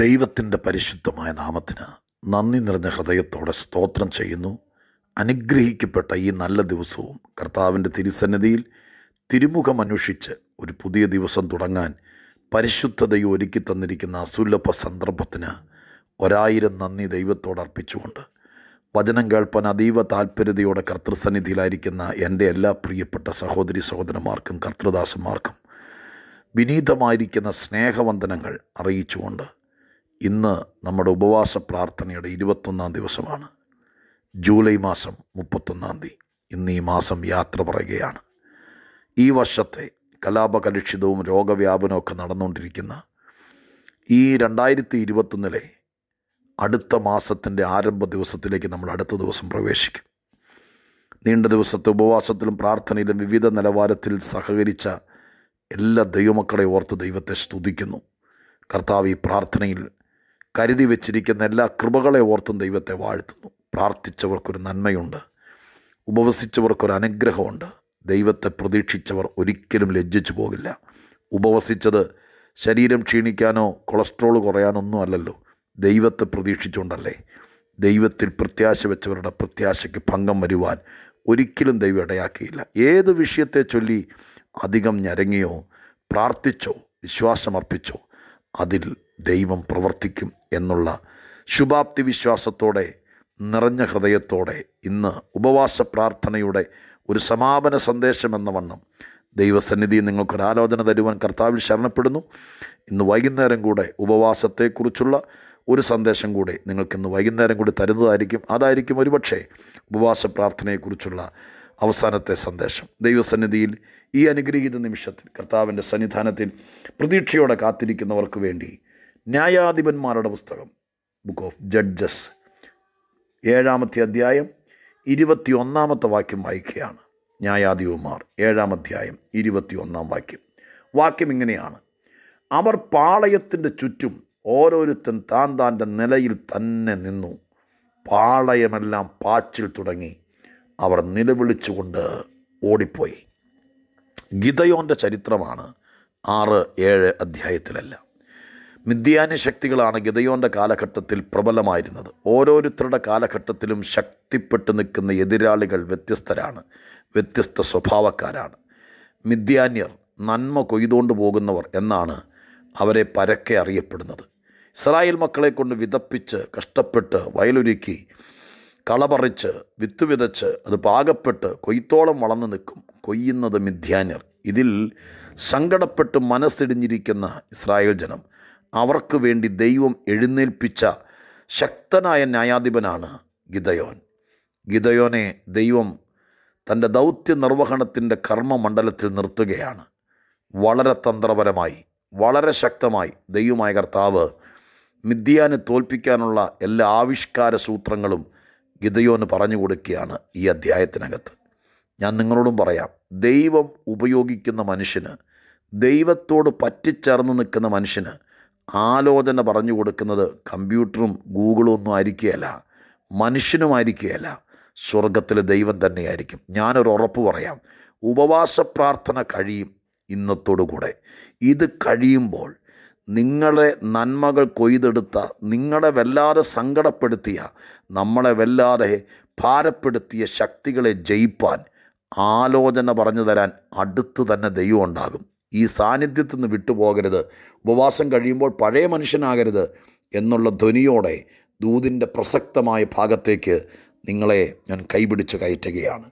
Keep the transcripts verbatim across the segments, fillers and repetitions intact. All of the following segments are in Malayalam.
ദൈവത്തിൻ്റെ പരിശുദ്ധമായ നാമത്തിന് നന്ദി നിറഞ്ഞ ഹൃദയത്തോടെ സ്തോത്രം ചെയ്യുന്നു. അനുഗ്രഹിക്കപ്പെട്ട ഈ നല്ല ദിവസവും കർത്താവിൻ്റെ തിരുസന്നിധിയിൽ തിരുമുഖം അന്വേഷിച്ച് ഒരു പുതിയ ദിവസം തുടങ്ങാൻ പരിശുദ്ധതയെ ഒരുക്കി തന്നിരിക്കുന്ന അസുലഭ സന്ദർഭത്തിന് ഒരായിരം നന്ദി ദൈവത്തോട് അർപ്പിച്ചുകൊണ്ട് വചനം കേൾപ്പാൻ അതീവ താൽപ്പര്യതയോടെ കർത്തൃസന്നിധിയിലായിരിക്കുന്ന എൻ്റെ എല്ലാ പ്രിയപ്പെട്ട സഹോദരി സഹോദരന്മാർക്കും കർത്തൃദാസന്മാർക്കും വിനീതമായിരിക്കുന്ന സ്നേഹവന്ദനങ്ങൾ അറിയിച്ചുകൊണ്ട് ഇന്ന് നമ്മുടെ ഉപവാസ പ്രാർത്ഥനയുടെ ഇരുപത്തൊന്നാം ദിവസമാണ്. ജൂലൈ മാസം മുപ്പത്തൊന്നാം തീയതി ഇന്ന് ഈ മാസം യാത്ര പറയുകയാണ്. ഈ വർഷത്തെ കലാപകലുഷിതവും രോഗവ്യാപനമൊക്കെ നടന്നുകൊണ്ടിരിക്കുന്ന ഈ രണ്ടായിരത്തി ഇരുപത്തൊന്നിലെ അടുത്ത മാസത്തിൻ്റെ ആരംഭ ദിവസത്തിലേക്ക് നമ്മൾ അടുത്ത ദിവസം പ്രവേശിക്കും. നീണ്ട ദിവസത്തെ ഉപവാസത്തിലും പ്രാർത്ഥനയിലും വിവിധ നിലവാരത്തിൽ സഹകരിച്ച എല്ലാ ദൈവമക്കളെ ഓർത്ത് ദൈവത്തെ സ്തുതിക്കുന്നു. കർത്താവ് ഈ പ്രാർത്ഥനയിൽ കരുതി വച്ചിരിക്കുന്ന എല്ലാ കൃപകളെ ഓർത്തും ദൈവത്തെ വാഴ്ത്തുന്നു. പ്രാർത്ഥിച്ചവർക്കൊരു നന്മയുണ്ട്, ഉപവസിച്ചവർക്കൊരു അനുഗ്രഹമുണ്ട്. ദൈവത്തെ പ്രതീക്ഷിച്ചവർ ഒരിക്കലും ലജ്ജിച്ചു പോകില്ല. ഉപവസിച്ചത് ശരീരം ക്ഷീണിക്കാനോ കൊളസ്ട്രോൾ കുറയാനോ ഒന്നും അല്ലല്ലോ, ദൈവത്തെ പ്രതീക്ഷിച്ചുകൊണ്ടല്ലേ. ദൈവത്തിൽ പ്രത്യാശ വെച്ചവരുടെ പ്രത്യാശയ്ക്ക് ഭംഗം വരുവാൻ ഒരിക്കലും ദൈവം ഇടയാക്കിയില്ല. ഏത് വിഷയത്തെ ചൊല്ലി അധികം ഞരങ്ങിയോ പ്രാർത്ഥിച്ചോ വിശ്വാസമർപ്പിച്ചോ അതിൽ ദൈവം പ്രവർത്തിക്കും എന്നുള്ള ശുഭാപ്തി വിശ്വാസത്തോടെ നിറഞ്ഞ ഹൃദയത്തോടെ ഇന്ന് ഉപവാസ പ്രാർത്ഥനയുടെ ഒരു സമാപന സന്ദേശം എന്ന വണ്ണം ദൈവസന്നിധി നിങ്ങൾക്കൊരാലോചന തരുവാൻ കർത്താവിൽ ശരണപ്പെടുന്നു. ഇന്ന് വൈകുന്നേരം കൂടെ ഉപവാസത്തെക്കുറിച്ചുള്ള ഒരു സന്ദേശം കൂടെ നിങ്ങൾക്കിന്ന് വൈകുന്നേരം കൂടി തരുന്നതായിരിക്കും. അതായിരിക്കും ഒരുപക്ഷെ ഉപവാസ പ്രാർത്ഥനയെക്കുറിച്ചുള്ള അവസാനത്തെ സന്ദേശം. ദൈവസന്നിധിയിൽ ഈ അനുഗ്രഹീത നിമിഷത്തിൽ കർത്താവിൻ്റെ സന്നിധാനത്തിൽ പ്രതീക്ഷയോടെ കാത്തിരിക്കുന്നവർക്ക് വേണ്ടി ന്യായാധിപന്മാരുടെ പുസ്തകം, ബുക്ക് ഓഫ് ജഡ്ജസ്, ഏഴാമത്തെ അധ്യായം ഇരുപത്തി ഒന്നാമത്തെ വാക്യം വായിക്കുകയാണ്. ന്യായാധിപന്മാർ ഏഴാം അധ്യായം ഇരുപത്തി ഒന്നാം വാക്യം. വാക്യം ഇങ്ങനെയാണ്: അവർ പാളയത്തിൻ്റെ ചുറ്റും ഓരോരുത്തൻ താൻ താൻ്റെ നിലയിൽ തന്നെ നിന്നു. പാളയമെല്ലാം പാച്ചിൽ തുടങ്ങി. അവർ നിലവിളിച്ചുകൊണ്ട് ഓടിപ്പോയി. ഗിദയോൻ്റെ ചരിത്രമാണ് ആറ് ഏഴ് അധ്യായത്തിലല്ല. മിദ്യാന്യ ശക്തികളാണ് ഗിദയോൻ്റെ കാലഘട്ടത്തിൽ പ്രബലമായിരുന്നത്. ഓരോരുത്തരുടെ കാലഘട്ടത്തിലും ശക്തിപ്പെട്ടു നിൽക്കുന്ന എതിരാളികൾ വ്യത്യസ്തരാണ്, വ്യത്യസ്ത സ്വഭാവക്കാരാണ്. മിദ്യാന്യർ നന്മ കൊയ്തുകൊണ്ട് പോകുന്നവർ എന്നാണ് അവരെ പരക്കെ അറിയപ്പെടുന്നത്. ഇസ്രായേൽ മക്കളെ കൊണ്ട് വിതപ്പിച്ച് കഷ്ടപ്പെട്ട് വയലൊരുക്കി കളപറിച്ച് വിത്ത് വിതച്ച് അത് പാകപ്പെട്ട് കൊയ്ത്തോളം വളർന്നു നിൽക്കും കൊയ്യുന്നത് മിദ്യാന്യർ. ഇതിൽ സങ്കടപ്പെട്ട് മനസ്സിടിഞ്ഞിരിക്കുന്ന ഇസ്രായേൽ ജനം അവർക്ക് വേണ്ടി ദൈവം എഴുന്നേൽപ്പിച്ച ശക്തനായ ന്യായാധിപനാണ് ഗിദയോൻ. ഗിദയോനെ ദൈവം തൻ്റെ ദൗത്യ നിർവഹണത്തിൻ്റെ കർമ്മമണ്ഡലത്തിൽ നിർത്തുകയാണ്. വളരെ തന്ത്രപരമായി, വളരെ ശക്തമായി ദൈവമായ കർത്താവ് മിദ്യാനെ തോൽപ്പിക്കാനുള്ള എല്ലാ ആവിഷ്കാര സൂത്രങ്ങളും ഗിദയോന് പറഞ്ഞു കൊടുക്കുകയാണ് ഈ അധ്യായത്തിനകത്ത്. ഞാൻ നിങ്ങളോടും പറയാം, ദൈവം ഉപയോഗിക്കുന്ന മനുഷ്യന്, ദൈവത്തോട് പറ്റിച്ചേർന്ന് നിൽക്കുന്ന മനുഷ്യന് ആലോചന പറഞ്ഞു കൊടുക്കുന്നത് കമ്പ്യൂട്ടറും ഗൂഗിളും ഒന്നും ആയിരിക്കുകയല്ല, മനുഷ്യനുമായിരിക്കുകയല്ല, സ്വർഗത്തിലെ ദൈവം തന്നെയായിരിക്കും. ഞാനൊരു ഉറപ്പ് പറയാം, ഉപവാസ പ്രാർത്ഥന കഴിയും. ഇന്നത്തോടുകൂടെ ഇത് കഴിയുമ്പോൾ നിങ്ങളെ നന്മകൾ കൊയ്തെടുത്ത, നിങ്ങളെ വല്ലാതെ സങ്കടപ്പെടുത്തിയ, നമ്മളെ വല്ലാതെ ഭാരപ്പെടുത്തിയ ശക്തികളെ ജയിപ്പാൻ ആലോചന പറഞ്ഞു തരാൻ അടുത്ത് തന്നെ ദൈവം ഉണ്ടാകും. ഈ സാന്നിധ്യത്തിൽ നിന്ന് വിട്ടുപോകരുത്. ഉപവാസം കഴിയുമ്പോൾ പഴയ മനുഷ്യനാകരുത് എന്നുള്ള ധ്വനിയോടെ ദൂതിൻ്റെ പ്രസക്തമായ ഭാഗത്തേക്ക് നിങ്ങളെ ഞാൻ കൈപിടിച്ച് കയറ്റുകയാണ്.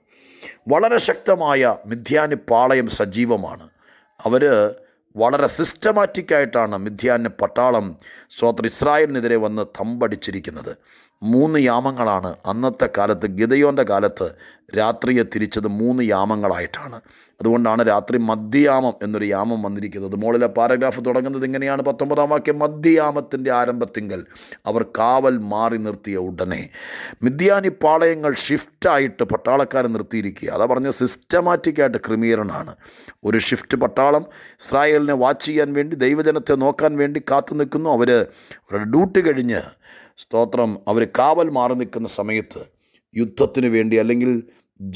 വളരെ ശക്തമായ മിദ്യാന്യ പാളയം സജീവമാണ്. അവർ വളരെ സിസ്റ്റമാറ്റിക്കായിട്ടാണ് മിദ്യാന്യ പട്ടാളം സ്വതന്ത്ര ഇസ്രായേലിനെതിരെ വന്ന് തമ്പടിച്ചിരിക്കുന്നത്. മൂന്ന് യാമങ്ങളാണ് അന്നത്തെ കാലത്ത്, ഗിദയോൻ്റെ കാലത്ത് രാത്രിയെ തിരിച്ചത് മൂന്ന് യാമങ്ങളായിട്ടാണ്. അതുകൊണ്ടാണ് രാത്രി മദ്യയാമം എന്നൊരു യാമം വന്നിരിക്കുന്നത്. മുകളിലെ പാരഗ്രാഫ് തുടങ്ങുന്നത് ഇങ്ങനെയാണ്, പത്തൊമ്പതാം വാക്യം: മദ്യയാമത്തിൻ്റെ ആരംഭത്തിങ്കൽ അവർ കാവൽ മാറി നിർത്തിയ ഉടനെ. മിദ്യാനി പാളയങ്ങൾ ഷിഫ്റ്റായിട്ട് പട്ടാളക്കാരെ നിർത്തിയിരിക്കുക. അതാ പറഞ്ഞ സിസ്റ്റമാറ്റിക്കായിട്ട് ക്രമീകരണമാണ്. ഒരു ഷിഫ്റ്റ് പട്ടാളം ഇസ്രായേലിനെ വാച്ച് ചെയ്യാൻ വേണ്ടി, ദൈവജനത്തെ നോക്കാൻ വേണ്ടി കാത്തു നിൽക്കുന്നു. അവർ അവരുടെ ഡ്യൂട്ടി കഴിഞ്ഞ്, സ്തോത്രം, അവർ കാവൽ മാറി നിൽക്കുന്ന സമയത്ത് യുദ്ധത്തിന് വേണ്ടി അല്ലെങ്കിൽ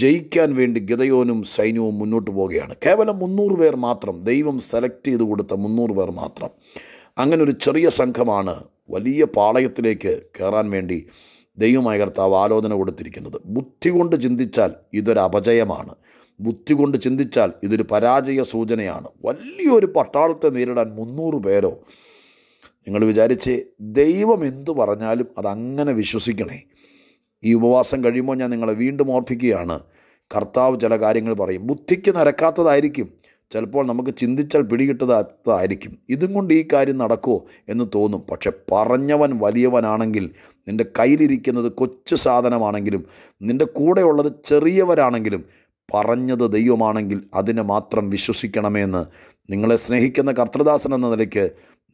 ജയിക്കാൻ വേണ്ടി ഗിദയോനും സൈന്യവും മുന്നോട്ട് പോവുകയാണ്. കേവലം മുന്നൂറ് പേർ മാത്രം, ദൈവം സെലക്ട് ചെയ്ത് കൊടുത്ത മുന്നൂറ് പേർ മാത്രം. അങ്ങനൊരു ചെറിയ സംഘമാണ് വലിയ പാളയത്തിലേക്ക് കയറാൻ വേണ്ടി ദൈവമായ കർത്താവ് ആലോചന കൊടുത്തിരിക്കുന്നത്. ബുദ്ധി കൊണ്ട് ചിന്തിച്ചാൽ ഇതൊരു അപജയമാണ്. ബുദ്ധി കൊണ്ട് ചിന്തിച്ചാൽ ഇതൊരു പരാജയ സൂചനയാണ്. വലിയൊരു പട്ടാളത്തെ നേരിടാൻ മുന്നൂറ് പേരോ? നിങ്ങൾ വിചാരിച്ച് ദൈവം എന്തു പറഞ്ഞാലും അതങ്ങനെ വിശ്വസിക്കണേ. ഈ ഉപവാസം കഴിയുമ്പോൾ ഞാൻ നിങ്ങളെ വീണ്ടും ഓർപ്പിക്കുകയാണ്, കർത്താവ് ചില കാര്യങ്ങൾ പറയും. ബുദ്ധിക്ക് നിരക്കാത്തതായിരിക്കും, ചിലപ്പോൾ നമുക്ക് ചിന്തിച്ചാൽ പിടികിട്ടതായിരിക്കും. ഇതും കൊണ്ട് ഈ കാര്യം നടക്കുമോ എന്ന് തോന്നും. പക്ഷെ പറഞ്ഞവൻ വലിയവനാണെങ്കിൽ, നിൻ്റെ കയ്യിലിരിക്കുന്നത് കൊച്ചു സാധനമാണെങ്കിലും, നിൻ്റെ കൂടെയുള്ളത് ചെറിയവരാണെങ്കിലും, പറഞ്ഞത് ദൈവമാണെങ്കിൽ അതിനെ മാത്രം വിശ്വസിക്കണമെന്ന് നിങ്ങളെ സ്നേഹിക്കുന്ന കർത്തൃദാസൻ എന്ന നിലയ്ക്ക്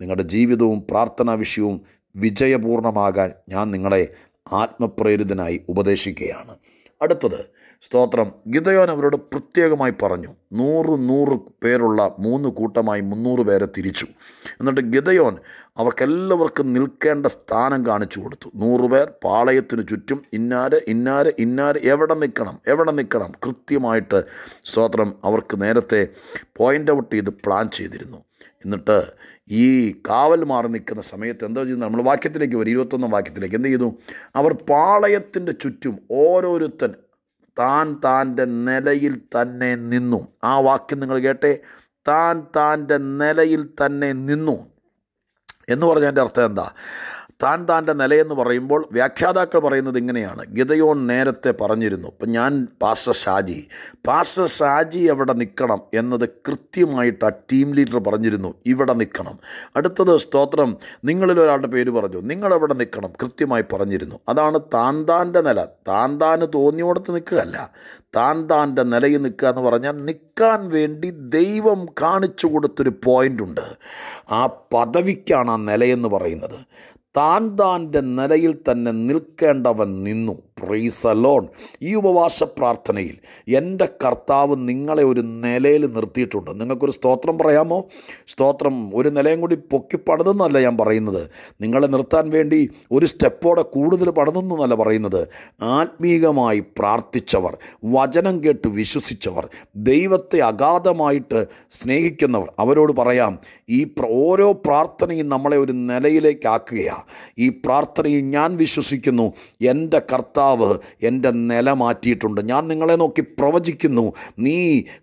നിങ്ങളുടെ ജീവിതവും പ്രാർത്ഥനാ വിഷയവും വിജയപൂർണമാകാൻ ഞാൻ നിങ്ങളെ ആത്മപ്രേരിതനായി ഉപദേശിക്കുകയാണ്. അടുത്തത് സ്തോത്രം. ഗിദയോൻ അവരോട് പ്രത്യേകമായി പറഞ്ഞു. നൂറ് നൂറ് പേരുള്ള മൂന്ന് കൂട്ടമായി മുന്നൂറ് പേരെ തിരിച്ചു. എന്നിട്ട് ഗിദയോൻ അവർക്കെല്ലാവർക്കും നിൽക്കേണ്ട സ്ഥാനം കാണിച്ചു കൊടുത്തു. നൂറ് പേർ പാളയത്തിന് ചുറ്റും ഇന്നാര് ഇന്നാര് ഇന്നാര് എവിടെ നിൽക്കണം എവിടെ നിൽക്കണം കൃത്യമായിട്ട് സ്തോത്രം അവർക്ക് നേരത്തെ പോയിൻ്റ് ഔട്ട് ചെയ്ത് പ്ലാൻ ചെയ്തിരുന്നു. എന്നിട്ട് ഈ കാവൽ മാറി നിൽക്കുന്ന സമയത്ത് എന്താ ചെയ്യുന്നത്? നമ്മൾ വാക്യത്തിലേക്ക് വരും, ഇരുപത്തൊന്നാം വാക്യത്തിലേക്ക്. എന്ത് ചെയ്തു? അവർ പാളയത്തിൻ്റെ ചുറ്റും ഓരോരുത്തൻ താൻ താൻ്റെ നിലയിൽ തന്നെ നിന്നു. ആ വാക്യം നിങ്ങൾ കേട്ടെ, താൻ താൻ്റെ നിലയിൽ തന്നെ നിന്നു എന്ന് പറഞ്ഞതിൻ്റെ അർത്ഥം എന്താ? താൻ താൻ്റെ നിലയെന്ന് പറയുമ്പോൾ വ്യാഖ്യാതാക്കൾ പറയുന്നത് ഇങ്ങനെയാണ്, ഗിദയോൻ നേരത്തെ പറഞ്ഞിരുന്നു. ഇപ്പം ഞാൻ പാസ്റ്റർ ഷാജി പാസ്റ്റർ ഷാജി എവിടെ നിൽക്കണം എന്നത് കൃത്യമായിട്ട് ആ ടീം ലീഡർ പറഞ്ഞിരുന്നു, ഇവിടെ നിൽക്കണം. അടുത്തത് സ്തോത്രം, നിങ്ങളിലൊരാളുടെ പേര് പറഞ്ഞു, നിങ്ങളെവിടെ നിൽക്കണം കൃത്യമായി പറഞ്ഞിരുന്നു. അതാണ് താൻ താൻ്റെ നില. താൻ താന് തോന്നിയോടത്ത് നിൽക്കുകയല്ല, താൻ താൻ്റെ നിലയിൽ നിൽക്കുക എന്ന് പറഞ്ഞാൽ നിൽക്കാൻ വേണ്ടി ദൈവം കാണിച്ചു കൊടുത്തൊരു പോയിൻ്റുണ്ട്. ആ പദവിക്കാണ് ആ നിലയെന്ന് പറയുന്നത്. താൻ താൻ്റെ നിലയിൽ തന്നെ നിൽക്കേണ്ടവൻ നിന്നു. Price alone. ഈ ഉപവാസ പ്രാർത്ഥനയിൽ എൻ്റെ കർത്താവ് നിങ്ങളെ ഒരു നിലയിൽ നിർത്തിയിട്ടുണ്ട്. നിങ്ങൾക്കൊരു സ്തോത്രം പറയാമോ? സ്തോത്രം. ഒരു നിലയും കൂടി പൊക്കി പണിതെന്നല്ല ഞാൻ പറയുന്നത്, നിങ്ങളെ നിർത്താൻ വേണ്ടി ഒരു സ്റ്റെപ്പോടെ കൂടുതൽ പണിതെന്നല്ല പറയുന്നത്. ആത്മീകമായി പ്രാർത്ഥിച്ചവർ, വചനം കേട്ട് വിശ്വസിച്ചവർ, ദൈവത്തെ അഗാധമായിട്ട് സ്നേഹിക്കുന്നവർ, അവരോട് പറയാം, ഈ ഓരോ പ്രാർത്ഥനയും നമ്മളെ ഒരു നിലയിലേക്കാക്കുകയാണ്. ഈ പ്രാർത്ഥനയിൽ ഞാൻ വിശ്വസിക്കുന്നു, എൻ്റെ കർത്താവ് എൻ്റെ നില മാറ്റിയിട്ടുണ്ട്. ഞാൻ നിങ്ങളെ നോക്കി പ്രവചിക്കുന്നു, നീ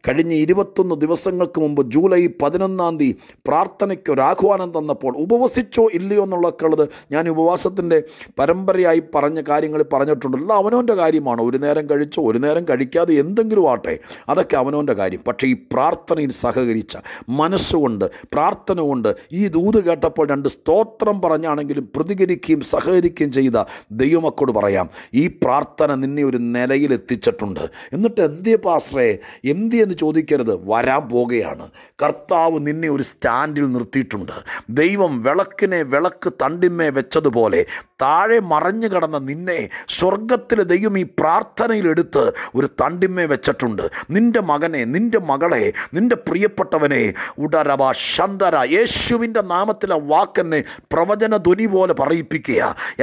കഴിഞ്ഞ ഇരുപത്തൊന്ന് ദിവസങ്ങൾക്ക് മുമ്പ് ജൂലൈ പതിനൊന്നാം തീയതി പ്രാർത്ഥനയ്ക്കൊരാഹ്വാനം തന്നപ്പോൾ ഉപവസിച്ചോ ഇല്ലയോ എന്നുള്ളതൊക്കെയുള്ളത് ഞാൻ ഉപവാസത്തിൻ്റെ പരമ്പരയായി പറഞ്ഞ കാര്യങ്ങൾ പറഞ്ഞിട്ടുണ്ടല്ലോ. അവനവൻ്റെ കാര്യമാണ്, ഒരു നേരം കഴിച്ചോ ഒരു നേരം കഴിക്കാതെ എന്തെങ്കിലും ആട്ടെ, അതൊക്കെ അവനവൻ്റെ കാര്യം. പക്ഷേ ഈ പ്രാർത്ഥനയിൽ സഹകരിച്ച മനസ്സുകൊണ്ട്, പ്രാർത്ഥന കൊണ്ട്, ഈ ദൂത് കേട്ടപ്പോൾ രണ്ട് സ്തോത്രം പറഞ്ഞാണെങ്കിൽ പ്രതികരിക്കുകയും സഹകരിക്കുകയും ചെയ്ത ദൈവമക്കോട് പറയാം, ഈ പ്രാർത്ഥന നിന്നെ ഒരു നിലയിലെത്തിച്ചിട്ടുണ്ട്. എന്നിട്ട് എന്തിയെ പാസ്റ്ററേ, എന്തിയെന്ന് ചോദിക്കരുത്. വരാൻ പോകുകയാണ്, കർത്താവ് നിന്നെ ഒരു സ്റ്റാൻഡിൽ നിർത്തിയിട്ടുണ്ട്. ദൈവം വിളക്കിനെ വിളക്ക് തണ്ടിന്മേ വെച്ചതുപോലെ താഴെ മറഞ്ഞു കിടന്ന നിന്നെ സ്വർഗത്തിലെ ദൈവം ഈ പ്രാർത്ഥനയിലെടുത്ത് ഒരു തണ്ടിന്മേ വെച്ചിട്ടുണ്ട്. നിൻ്റെ മകനെ, നിൻ്റെ മകളെ, നിൻ്റെ പ്രിയപ്പെട്ടവനെ ഉടരവ ശന്തര യേശുവിൻ്റെ നാമത്തിലെ വാക്കെന്നെ പ്രവചന ധ്വനി പോലെ പറയിപ്പിക്കുക.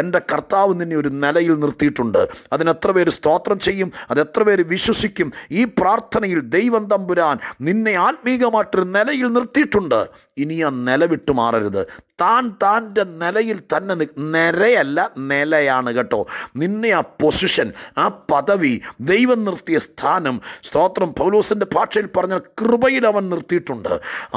എൻ്റെ കർത്താവ് നിന്നെ ഒരു നിലയിൽ നിർത്തിയിട്ടുണ്ട്. അതിനെത്ര പേര് സ്തോത്രം ചെയ്യും? അതെത്ര പേര് വിശ്വസിക്കും? ഈ പ്രാർത്ഥനയിൽ ദൈവം തമ്പുരാൻ നിന്നെ ആത്മീകമായിട്ടൊരു നിലയിൽ നിർത്തിയിട്ടുണ്ട്. ഇനി ആ നില വിട്ടു മാറരുത്. താൻ താൻ്റെ നിലയിൽ തന്നെ നിരയല്ല, നിലയാണ് കേട്ടോ. നിന്നെ ആ പൊസിഷൻ, ആ പദവി, ദൈവം നിർത്തിയ സ്ഥാനം, സ്തോത്രം, പൗലോസിൻ്റെ ഭാഷയിൽ പറഞ്ഞ കൃപയിൽ അവൻ നിർത്തിയിട്ടുണ്ട്.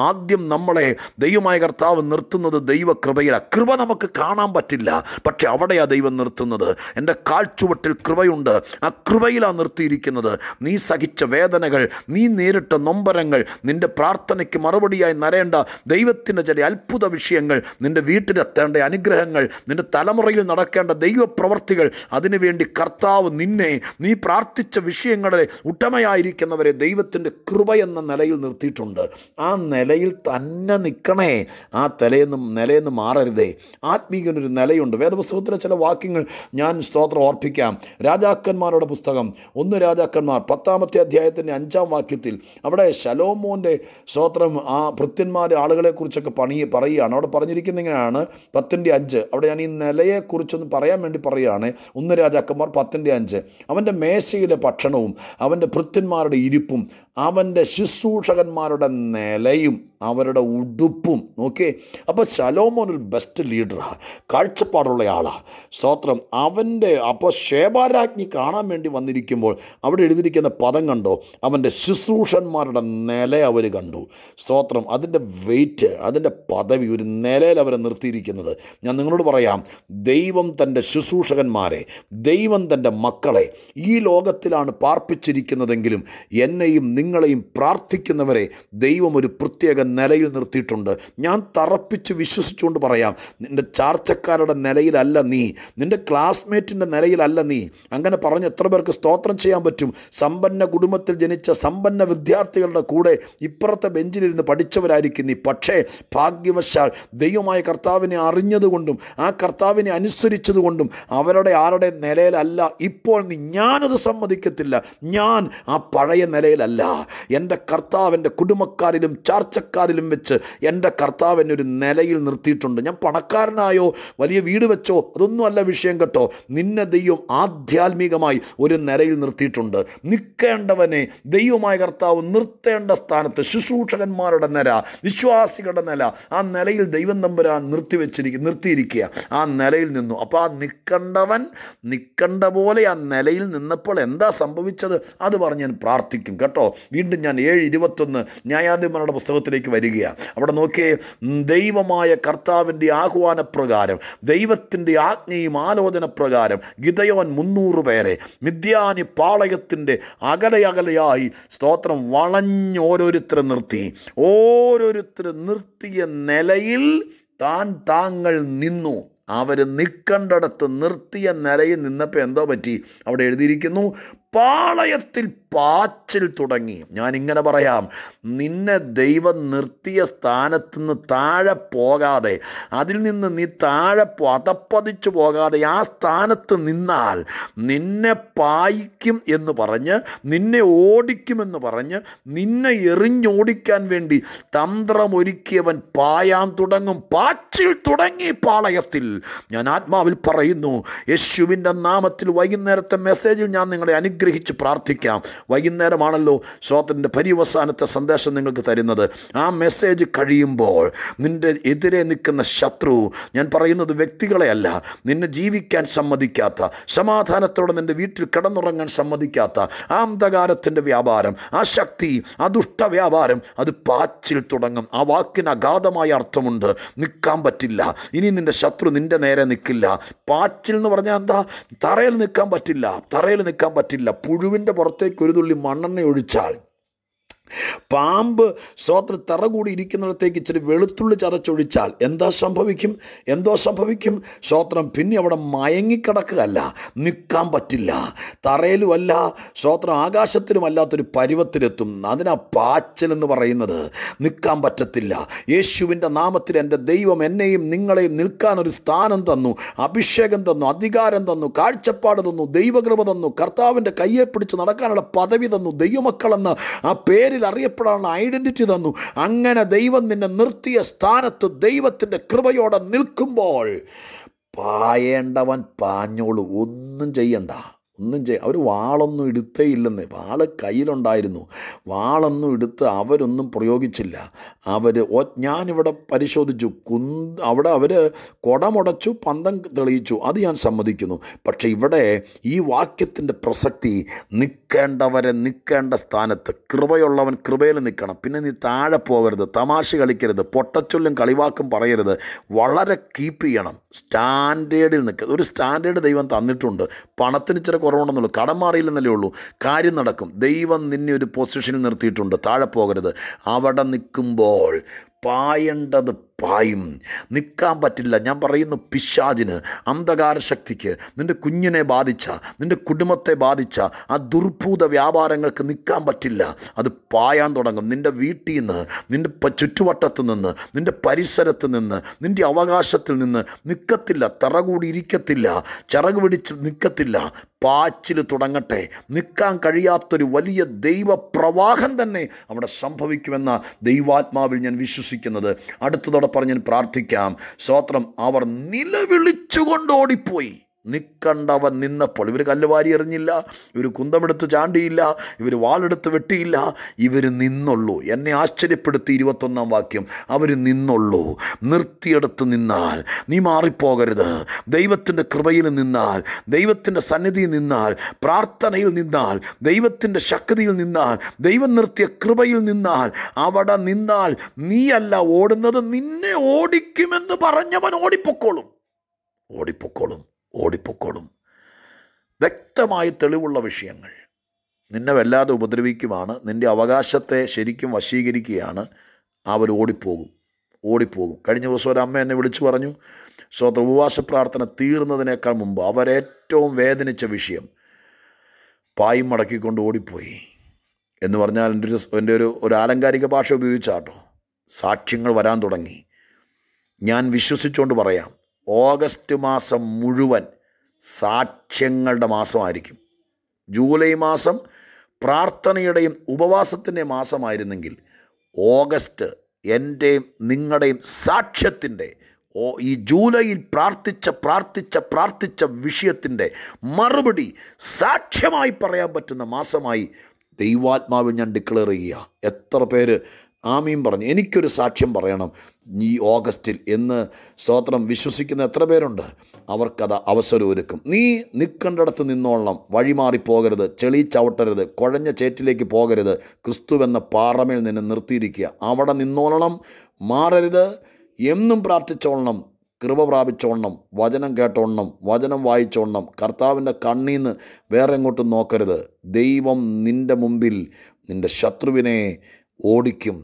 ആദ്യം നമ്മളെ ദൈവമായ കർത്താവ് നിർത്തുന്നത് ദൈവ കൃപയില. കൃപ നമുക്ക് കാണാൻ പറ്റില്ല, പക്ഷെ അവിടെയാ ദൈവം നിർത്തുന്നത്. എൻ്റെ കാൽച്ചുവട്ടിൽ കൃപയുണ്ട്, ആ കൃപയിലാണ് നിർത്തിയിരിക്കുന്നത്. നീ സഹിച്ച വേദനകൾ, നീ നേരിട്ട നൊമ്പരങ്ങൾ, നിൻ്റെ പ്രാർത്ഥനയ്ക്ക് മറുപടിയായി നരേണ്ട ദൈവത്തിൻ്റെ ചില അത്ഭുത വിഷയങ്ങൾ, നിൻ്റെ വീട്ടിലെത്തേണ്ട അനുഗ്രഹങ്ങൾ, നിൻ്റെ തലമുറയിൽ നടക്കേണ്ട ദൈവപ്രവർത്തികൾ, അതിനുവേണ്ടി കർത്താവ് നിന്നെ, നീ പ്രാർത്ഥിച്ച വിഷയങ്ങളെ ഉടമയായിരിക്കുന്നവരെ ദൈവത്തിൻ്റെ കൃപ എന്ന നിലയിൽ നിർത്തിയിട്ടുണ്ട്. ആ നിലയിൽ തന്നെ നിൽക്കണേ. ആ തലയെന്ന് നിലയെന്ന് മാറരുതേ. ആത്മീകനൊരു നിലയുണ്ട്. വേദപുസ്തകത്തിലെ ചില വാക്യങ്ങൾ ഞാൻ സ്തോത്രം ഓർപ്പിക്കാം. രാജാക്കന്മാരുടെ പുസ്തകം ഒന്ന് രാജാക്കന്മാർ പത്താമത്തെ അധ്യായത്തിൻ്റെ അഞ്ചാം വാക്യത്തിൽ അവിടെ ശലോമോൻ്റെ സ്തോത്രം ആ ഭൃത്യന്മാരെ ആളുകളെക്കുറിച്ചൊക്കെ പണി പറയുകയാണ്. അവിടെ പറഞ്ഞിരിക്കുന്നത് ഇങ്ങനെയാണ്, പത്തിൻ്റെ അഞ്ച്. അവിടെ ഞാൻ ഈ നിലയെക്കുറിച്ചൊന്ന് പറയാൻ വേണ്ടി പറയുകയാണ്. ഒന്ന് രാജാക്കന്മാർ പത്തിൻ്റെ അഞ്ച്. അവൻ്റെ മേശയിലെ ഭക്ഷണവും അവൻ്റെ ഭൃത്യന്മാരുടെ ഇരിപ്പും അവൻ്റെ ശുശ്രൂഷകന്മാരുടെ നിലയും അവരുടെ ഉടുപ്പും നോക്കി. അപ്പോൾ ശലോമോൻ ഒരു ബെസ്റ്റ് ലീഡറാണ്, കാഴ്ചപ്പാടുള്ള ആളാണ്. സ്തോത്രം. അവൻ്റെ അപ്പോൾ ശേബാരാജ്ഞി കാണാൻ വേണ്ടി വന്നിരിക്കുമ്പോൾ അവിടെ എഴുതിയിരിക്കുന്ന പദം കണ്ടോ, അവൻ്റെ ശുശ്രൂഷന്മാരുടെ നില അവർ കണ്ടു. സ്തോത്രം. അതിൻ്റെ വെയിറ്റ്, അതിൻ്റെ പദവി, ഒരു നിലയിൽ അവരെ നിർത്തിയിരിക്കുന്നത്. ഞാൻ നിങ്ങളോട് പറയാം, ദൈവം തൻ്റെ ശുശ്രൂഷകന്മാരെ, ദൈവം തൻ്റെ മക്കളെ ഈ ലോകത്തിലാണ് പാർപ്പിച്ചിരിക്കുന്നതെങ്കിലും എന്നെയും നിങ്ങളെയും പ്രാർത്ഥിക്കുന്നവരെ ദൈവം ഒരു പ്രത്യേക നിലയിൽ നിർത്തിയിട്ടുണ്ട്. ഞാൻ തറപ്പിച്ച് വിശ്വസിച്ചുകൊണ്ട് പറയാം, നിൻ്റെ ചാർച്ചക്കാരുടെ നിലയിലല്ല നീ, നിൻ്റെ ക്ലാസ്മേറ്റിൻ്റെ നിലയിലല്ല നീ. അങ്ങനെ പറഞ്ഞ് എത്ര പേർക്ക് സ്തോത്രം ചെയ്യാൻ പറ്റും? സമ്പന്ന കുടുംബത്തിൽ ജനിച്ച സമ്പന്ന വിദ്യാർത്ഥികളുടെ കൂടെ ഇപ്പുറത്തെ ബെഞ്ചിലിരുന്ന് പഠിച്ചവരായിരിക്കും നീ. പക്ഷേ ഭാഗ്യവശാൽ ദൈവമായ കർത്താവിനെ അറിഞ്ഞതുകൊണ്ടും ആ കർത്താവിനെ അനുസരിച്ചതുകൊണ്ടും അവരുടെ ആരുടെ നിലയിലല്ല ഇപ്പോൾ നീ. ഞാനത് സമ്മതിക്കത്തില്ല. ഞാൻ ആ പഴയ നിലയിലല്ല. എൻ്റെ കർത്താവിൻ്റെ കുടുംബക്കാരിലും ചാർച്ചക്കാരിലും വെച്ച് എൻ്റെ കർത്താവ് എന്നെ ഒരു നിലയിൽ നിർത്തിയിട്ടുണ്ട്. ഞാൻ പണക്കാരനായോ വലിയ വീട് വെച്ചോ അതൊന്നുമല്ല വിഷയം കേട്ടോ. നിന്നെ ദൈവം ആധ്യാത്മികമായി ഒരു നിലയിൽ നിർത്തിയിട്ടുണ്ട്. നിൽക്കേണ്ടവനെ ദൈവമായ കർത്താവ് നിർത്തേണ്ട സ്ഥാനത്ത്, ശുശ്രൂഷകന്മാരുടെ നില, വിശ്വാസികളുടെ നില, ആ നിലയിൽ ദൈവം തമ്പുരാൻ നിർത്തിവെച്ചിരിക്കുക, നിർത്തിയിരിക്കുക. ആ നിലയിൽ നിന്നു. അപ്പോൾ ആ നിൽക്കേണ്ടവൻ നിൽക്കേണ്ട പോലെ ആ നിലയിൽ നിന്നപ്പോൾ എന്താ സംഭവിച്ചത് അത് പറഞ്ഞ് ഞാൻ പ്രാർത്ഥിക്കും കേട്ടോ. വീണ്ടും ഞാൻ ഏഴ് ഇരുപത്തൊന്ന് ന്യായാധിപന്മാരുടെ പുസ്തകത്തിലേക്ക് വരികയാണ്. അവിടെ നോക്കിയേ, ദൈവമായ കർത്താവിൻ്റെ ആഹ്വാനപ്രകാരം, ദൈവത്തിൻ്റെ ആജ്ഞയും ആലോചന പ്രകാരം ഗിദയോൻ മുന്നൂറ് പേരെ മിദ്യാനി പാളയത്തിൻ്റെ അകലയകലയായി സ്തോത്രം വളഞ്ഞ് ഓരോരുത്തരെ നിർത്തി. ഓരോരുത്തരെ നിർത്തിയ നിലയിൽ താൻ താങ്കൾ നിന്നു. അവർ നിൽക്കേണ്ടടത്ത് നിർത്തിയ നിലയിൽ നിന്നപ്പോൾ എന്തോ പറ്റി? അവിടെ എഴുതിയിരിക്കുന്നു, പാളയത്തിൽ പാച്ചിൽ തുടങ്ങി. ഞാനിങ്ങനെ പറയാം, നിന്നെ ദൈവം നിർത്തിയ സ്ഥാനത്ത് നിന്ന് താഴെ പോകാതെ, അതിൽ നിന്ന് നീ താഴെ അതപ്പതിച്ചു പോകാതെ ആ സ്ഥാനത്ത് നിന്നാൽ നിന്നെ പായിക്കും എന്ന് പറഞ്ഞ്, നിന്നെ ഓടിക്കുമെന്ന് പറഞ്ഞ്, നിന്നെ എറിഞ്ഞോടിക്കാൻ വേണ്ടി തന്ത്രമൊരുക്കിയവൻ പായാൻ തുടങ്ങും. പാച്ചിൽ തുടങ്ങി പാളയത്തിൽ. ഞാൻ ആത്മാവിൽ പറയുന്നു, യേശുവിൻ്റെ നാമത്തിൽ വൈകുന്നേരത്തെ മെസ്സേജിൽ ഞാൻ നിങ്ങളെ അനുഗ്രഹിക്കും, ഗ്രഹിച്ച് പ്രാർത്ഥിക്കാം. വൈകുന്നേരമാണല്ലോ സ്തോത്രത്തിൻ്റെ പര്യവസാനത്തെ സന്ദേശം നിങ്ങൾക്ക് തരുന്നത്. ആ മെസ്സേജ് കഴിയുമ്പോൾ നിൻ്റെ എതിരെ നിൽക്കുന്ന ശത്രു, ഞാൻ പറയുന്നത് വ്യക്തികളെയല്ല, നിന്നെ ജീവിക്കാൻ സമ്മതിക്കാത്ത, സമാധാനത്തോടെ നിൻ്റെ വീട്ടിൽ കിടന്നുറങ്ങാൻ സമ്മതിക്കാത്ത ആ അന്ധകാരത്തിൻ്റെ വ്യാപാരം, ആ ശക്തി, ആ ദുഷ്ട വ്യാപാരം, അത് പാച്ചിൽ തുടങ്ങും. ആ വാക്കിന് അഗാധമായ അർത്ഥമുണ്ട്. നിൽക്കാൻ പറ്റില്ല ഇനി. നിൻ്റെ ശത്രു നിൻ്റെ നേരെ നിൽക്കില്ല. പാച്ചിൽ എന്ന് പറഞ്ഞാൽ എന്താ? തറയിൽ നിൽക്കാൻ പറ്റില്ല. തറയിൽ നിൽക്കാൻ പറ്റില്ല പുഴുവിൻ്റെ പുറത്തേക്ക് ഒരു തുള്ളി മണ്ണെണ്ണ ഒഴിച്ചാൽ, പാമ്പ് സ്തോത്ര തറ കൂടി ഇരിക്കുന്നിടത്തേക്ക് ഇച്ചിരി വെളുത്തുള്ളി ചതച്ചൊഴിച്ചാൽ എന്താ സംഭവിക്കും? എന്തോ സംഭവിക്കും. സ്തോത്രം. പിന്നെ അവിടെ മയങ്ങിക്കിടക്കുകയല്ല, നിൽക്കാൻ പറ്റില്ല. തറയിലുമല്ല, സ്തോത്രം ആകാശത്തിലുമല്ലാത്തൊരു പരുവത്തിലെത്തും. അതിനാ പാച്ചിലെന്ന് പറയുന്നത്. നിൽക്കാൻ പറ്റത്തില്ല. യേശുവിൻ്റെ നാമത്തിൽ എൻ്റെ ദൈവം എന്നെയും നിങ്ങളെയും നിൽക്കാനൊരു സ്ഥാനം തന്നു, അഭിഷേകം തന്നു, അധികാരം തന്നു, കാഴ്ചപ്പാട് തന്നു, ദൈവകൃപ തന്നു, കർത്താവിൻ്റെ കയ്യെ പിടിച്ച് നടക്കാനുള്ള പദവി തന്നു, ദൈവമക്കളെന്ന് ആ പേരിൽ അറിയപ്പെടാനുള്ള ഐഡന്റിറ്റി തന്നു. അങ്ങനെ ദൈവം നിന്നെ നിർത്തിയ സ്ഥാനത്ത് ദൈവത്തിൻ്റെ കൃപയോടെ നിൽക്കുമ്പോൾ പായേണ്ടവൻ പാഞ്ഞോളൂ. ഒന്നും ചെയ്യണ്ട, ഒന്നും ചെയ്യ. അവർ വാളൊന്നും എടുത്തേ ഇല്ലെന്ന്. വാള് കയ്യിലുണ്ടായിരുന്നു, വാളൊന്നും എടുത്ത് അവരൊന്നും പ്രയോഗിച്ചില്ല. അവർ ഞാനിവിടെ പരിശോധിച്ചു, കുന്ത് അവിടെ അവർ കുടമുടച്ചു, പന്തം തെളിയിച്ചു. അത് ഞാൻ സമ്മതിക്കുന്നു. പക്ഷേ ഇവിടെ ഈ വാക്യത്തിൻ്റെ പ്രസക്തി, നിൽക്കേണ്ടവരെ നിൽക്കേണ്ട സ്ഥാനത്ത്, കൃപയുള്ളവൻ കൃപയിൽ നിൽക്കണം. പിന്നെ നീ താഴെ പോകരുത്, തമാശ കളിക്കരുത്, പൊട്ടച്ചൊല്ലും കളിവാക്കും പറയരുത്. വളരെ കീപ്പ് ചെയ്യണം, സ്റ്റാൻഡേർഡിൽ നിൽക്കരുത്. ഒരു സ്റ്റാൻഡേർഡ് ദൈവം തന്നിട്ടുണ്ട്. പണത്തിന് ചില കുറവുണ്ടെന്നുള്ളൂ, കടം മാറിയില്ലെന്നല്ലേ ഉള്ളൂ, കാര്യം നടക്കും. ദൈവം നിന്നെ ഒരു പൊസിഷനിൽ നിർത്തിയിട്ടുണ്ട്. താഴെ പോകരുത്. അവിടെ നിൽക്കുമ്പോൾ പായേണ്ടത് പായും. നിൽക്കാൻ പറ്റില്ല. ഞാൻ പറയുന്നു, പിശാചിന്, അന്ധകാര ശക്തിക്ക്, നിൻ്റെ കുഞ്ഞിനെ ബാധിച്ച, നിൻ്റെ കുടുംബത്തെ ബാധിച്ച ആ ദുർഭൂത വ്യാപാരങ്ങൾക്ക് നിൽക്കാൻ പറ്റില്ല. അത് പായാൻ തുടങ്ങും. നിൻ്റെ വീട്ടിൽ നിന്ന്, നിൻ്റെ ചുറ്റുവട്ടത്തു നിന്ന്, നിൻ്റെ പരിസരത്ത് നിന്ന്, നിൻ്റെ അവകാശത്തിൽ നിന്ന് നിൽക്കത്തില്ല. തറ കൂടി ഇരിക്കത്തില്ല, ചിറക് പിടിച്ച് നിൽക്കത്തില്ല. പാച്ചിൽ തുടങ്ങട്ടെ. നിൽക്കാൻ കഴിയാത്തൊരു വലിയ ദൈവപ്രവാഹം തന്നെ അവിടെ സംഭവിക്കുമെന്ന ദൈവാത്മാവിൽ ഞാൻ വിശ്വസിക്കുന്നത്. അടുത്തതോടെ പറഞ്ഞ് പ്രാർത്ഥിക്കാം. സ്തോത്രം. അവർ നിലവിളിച്ചുകൊണ്ട് ഓടിപ്പോയി. നിൽക്കണ്ടവൻ നിന്നപ്പോൾ ഇവർ കല്ലുവാരി എറിഞ്ഞില്ല, ഇവർ കുന്തമെടുത്ത് ചാണ്ടിയില്ല, ഇവർ വാളെടുത്ത് വെട്ടിയില്ല, ഇവർ നിന്നുള്ളൂ. എന്നെ ആശ്ചര്യപ്പെടുത്തി ഇരുപത്തൊന്നാം വാക്യം, അവർ നിന്നുള്ളൂ. നിർത്തിയെടുത്ത് നിന്നാൽ, നീ മാറിപ്പോകരുത്. ദൈവത്തിൻ്റെ കൃപയിൽ നിന്നാൽ, ദൈവത്തിൻ്റെ സന്നിധിയിൽ നിന്നാൽ, പ്രാർത്ഥനയിൽ നിന്നാൽ, ദൈവത്തിൻ്റെ ശക്തിയിൽ നിന്നാൽ, ദൈവം നിർത്തിയ കൃപയിൽ നിന്നാൽ, അവിടെ നിന്നാൽ നീയല്ല ഓടുന്നത്, നിന്നെ ഓടിക്കുമെന്ന് പറഞ്ഞവൻ ഓടിപ്പൊക്കോളും, ഓടിപ്പൊക്കോളും, ഓടിപ്പൊക്കോളും. വ്യക്തമായ തെളിവുള്ള വിഷയങ്ങൾ. നിന്നെ വല്ലാതെ ഉപദ്രവിക്കുവാണ്, നിൻ്റെ അവകാശത്തെ ശരിക്കും വശീകരിക്കുകയാണ്, അവർ ഓടിപ്പോകും, ഓടിപ്പോകും. കഴിഞ്ഞ ദിവസം ഒരു അമ്മ എന്നെ വിളിച്ചു പറഞ്ഞു, സ്വതന്ത്ര ഉപവാസ പ്രാർത്ഥന തീർന്നതിനേക്കാൾ മുമ്പ് അവരേറ്റവും വേദനിച്ച വിഷയം പായും മടക്കിക്കൊണ്ട് ഓടിപ്പോയി എന്ന് പറഞ്ഞാൽ, എൻ്റെ ഒരു എൻ്റെ ഒരു ഒരു ആലങ്കാരിക ഭാഷ ഉപയോഗിച്ചാട്ടോ. സാക്ഷ്യങ്ങൾ വരാൻ തുടങ്ങി. ഞാൻ വിശ്വസിച്ചുകൊണ്ട് പറയാം, ഓഗസ്റ്റ് മാസം മുഴുവൻ സാക്ഷ്യങ്ങളുടെ മാസമായിരിക്കും. ജൂലൈ മാസം പ്രാർത്ഥനയുടെയും ഉപവാസത്തിൻ്റെ മാസമായിരുന്നെങ്കിൽ ഓഗസ്റ്റ് എൻ്റെയും നിങ്ങളുടെയും സാക്ഷ്യത്തിൻ്റെ, ഈ ജൂലൈയിൽ പ്രാർത്ഥിച്ച പ്രാർത്ഥിച്ച പ്രാർത്ഥിച്ച വിഷയത്തിൻ്റെ മറുപടി സാക്ഷ്യമായി പറയാൻ പറ്റുന്ന മാസമായി ദൈവാത്മാവിൽ ഞാൻ ഡിക്ലെയർ ചെയ്യുക. എത്ര പേര് ആമീൻ പറഞ്ഞു, എനിക്കൊരു സാക്ഷ്യം പറയണം ഈ ഓഗസ്റ്റിൽ എന്ന് സ്തോത്രം വിശ്വസിക്കുന്ന എത്ര പേരുണ്ട്? അവർക്കത് അവസരം ഒരുക്കും. നീ നിൽക്കേണ്ടിടത്ത് നിന്നോളണം, വഴിമാറിപ്പോകരുത്, ചെളി ചവിട്ടരുത്, കുഴഞ്ഞ ചേറ്റിലേക്ക് പോകരുത്. ക്രിസ്തുവെന്ന പാറമേൽ നിന്ന് നിർത്തിയിരിക്കുക. അവിടെ നിന്നോളണം, മാറരുത്, എന്നും പ്രാർത്ഥിച്ചോളണം, കൃപ പ്രാപിച്ചോളണം, വചനം കേട്ടോളണം, വചനം വായിച്ചോളണം. കർത്താവിൻ്റെ കണ്ണിൽ നിന്ന് വേറെ എങ്ങോട്ടും നോക്കരുത്. ദൈവം നിൻ്റെ മുമ്പിൽ നിൻ്റെ ശത്രുവിനെ ഓടിക്കും.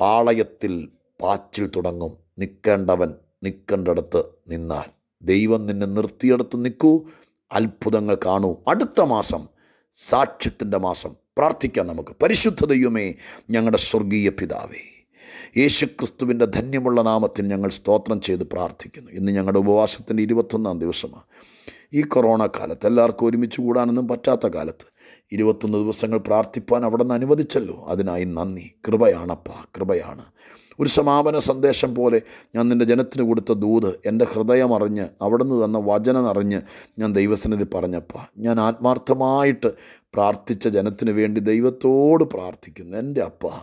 പാളയത്തിൽ പാച്ചിൽ തുടങ്ങും. നിൽക്കേണ്ടവൻ നിൽക്കേണ്ടടുത്ത് നിന്നാൽ. ദൈവം നിന്നെ നിർത്തിയെടുത്ത് നിൽക്കൂ, അത്ഭുതങ്ങൾ കാണൂ. അടുത്ത മാസം സാക്ഷ്യത്തിൻ്റെ മാസം. പ്രാർത്ഥിക്കാം നമുക്ക്. പരിശുദ്ധ ദൈവമേ, ഞങ്ങളുടെ സ്വർഗീയ പിതാവേ, യേശു ക്രിസ്തുവിൻ്റെ ധന്യമുള്ള നാമത്തിൽ ഞങ്ങൾ സ്തോത്രം ചെയ്ത് പ്രാർത്ഥിക്കുന്നു. ഇന്ന് ഞങ്ങളുടെ ഉപവാസത്തിൻ്റെ ഇരുപത്തൊന്നാം ദിവസമാണ്. ഈ കൊറോണ കാലത്ത് എല്ലാവർക്കും ഒരുമിച്ച് കൂടാനൊന്നും പറ്റാത്ത കാലത്ത് ഇരുപത്തൊന്ന് ദിവസങ്ങൾ പ്രാർത്ഥിപ്പാൻ അവിടെ നിന്ന് അനുവദിച്ചല്ലോ. അതിനായി നന്ദി. കൃപയാണപ്പാ, കൃപയാണ്. ഒരു സമാപന സന്ദേശം പോലെ ഞാൻ നിൻ്റെ ജനത്തിന് കൊടുത്ത ദൂത് എൻ്റെ ഹൃദയമറിഞ്ഞ് അവിടുന്ന് തന്ന വചനമറിഞ്ഞ് ഞാൻ ദൈവസന്നിധി പറഞ്ഞപ്പാ. ഞാൻ ആത്മാർത്ഥമായിട്ട് പ്രാർത്ഥിച്ച ജനത്തിന് വേണ്ടി ദൈവത്തോട് പ്രാർത്ഥിക്കുന്നു. എൻ്റെ അപ്പാ,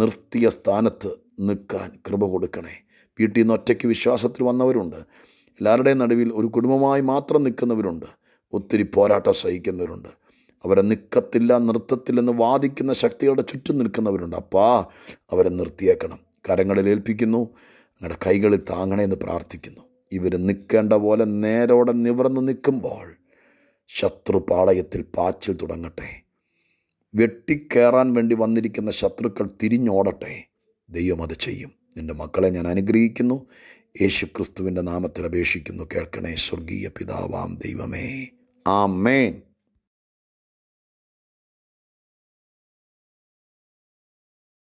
നിർത്തിയ സ്ഥാനത്ത് നിൽക്കാൻ കൃപ കൊടുക്കണേ. വീട്ടിൽ നിന്ന് ഒറ്റയ്ക്ക് വിശ്വാസത്തിൽ വന്നവരുണ്ട്. എല്ലാവരുടെയും നടുവിൽ ഒരു കുടുംബമായി മാത്രം നിൽക്കുന്നവരുണ്ട്. ഒത്തിരി പോരാട്ടം സഹിക്കുന്നവരുണ്ട്. അവരെ നിൽക്കത്തില്ല, നിർത്തത്തില്ലെന്ന് വാദിക്കുന്ന ശക്തികളുടെ ചുറ്റും നിൽക്കുന്നവരുണ്ട്. അപ്പാ, അവരെ നിർത്തിയേക്കണം. കരങ്ങളിൽ ഏൽപ്പിക്കുന്നു, അങ്ങടെ കൈകളിൽ താങ്ങണേ എന്ന് പ്രാർത്ഥിക്കുന്നു. ഇവർ നിൽക്കേണ്ട പോലെ നേരോടെ നിവർന്ന് നിൽക്കുമ്പോൾ ശത്രു പാളയത്തിൽ പാച്ചിൽ തുടങ്ങട്ടെ. വെട്ടിക്കയറാൻ വേണ്ടി വന്നിരിക്കുന്ന ശത്രുക്കൾ തിരിഞ്ഞോടട്ടെ. ദൈവം അത് ചെയ്യും. നിൻ്റെ മക്കളെ ഞാൻ അനുഗ്രഹിക്കുന്നു. യേശുക്രിസ്തുവിൻ്റെ നാമത്തിൽ അപേക്ഷിക്കുന്നു കേൾക്കണേ സ്വർഗീയ പിതാവാം ദൈവമേ. ആമേൻ.